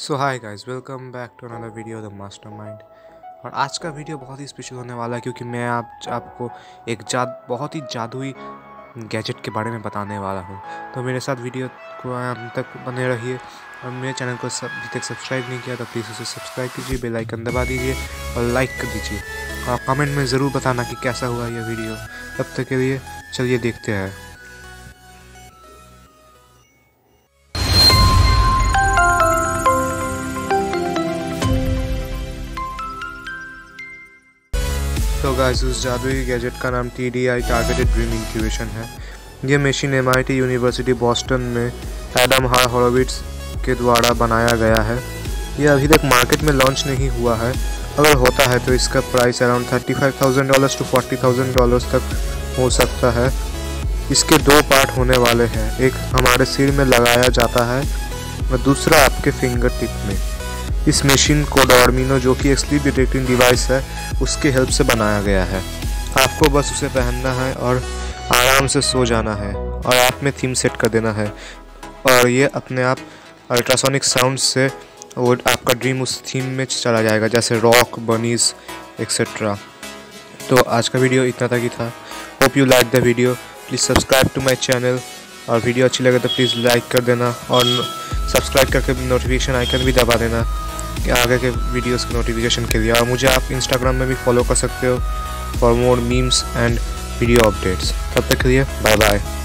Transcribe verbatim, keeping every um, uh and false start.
So hi guys, welcome back to another video the mastermind. और आज का video बहुत ही स्पेशल होने वाला है क्योंकि मैं आप आपको एक जाद बहुत ही जादुई गैजेट के बारे में बताने वाला हूँ। तो मेरे साथ वीडियो को अंत तक बने रहिए। और मेरे चैनल को अभी तक सब्सक्राइब नहीं किया तो प्लीज़ उसे सब्सक्राइब कीजिए, बेल आइकन दबा दीजिए और लाइक कर दीजिए। और कमेंट में ज़रूर बताना कि कैसा हुआ यह वीडियो। तब तक के लिए चलिए देखते हैं। तो गाइस, उस जादुई गैजेट का नाम T D I targeted dream incubation है। यह machine M I T university Boston में एडम हार होरोविट्स के द्वारा बनाया गया है। यह अभी तक मार्केट में लॉन्च नहीं हुआ है। अगर होता है तो इसका price around thirty five thousand dollars to forty thousand dollars तक हो सकता है। इसके दो पार्ट होने वाले हैं, एक हमारे सिर में लगाया जाता है और दूसरा आपके फिंगर टिप में। इस मशीन को डॉर्मिनो, जो कि एक स्लीप डिटेक्टिंग डिवाइस है, उसके हेल्प से बनाया गया है। आपको बस उसे पहनना है और आराम से सो जाना है और आप में थीम सेट कर देना है और ये अपने आप अल्ट्रासोनिक साउंड से वो आपका ड्रीम उस थीम में चला जाएगा, जैसे रॉक, बनीज एक्सेट्रा। तो आज का वीडियो इतना तक ही था। Hope you like the video. Please subscribe to my channel. और वीडियो अच्छी लगे तो प्लीज़ लाइक कर देना और सब्सक्राइब करके नोटिफिकेशन आइकन भी दबा देना कि आगे के वीडियोस के नोटिफिकेशन के लिए। और मुझे आप इंस्टाग्राम में भी फॉलो कर सकते हो for more memes and video updates. तब तक के लिए बाय बाय।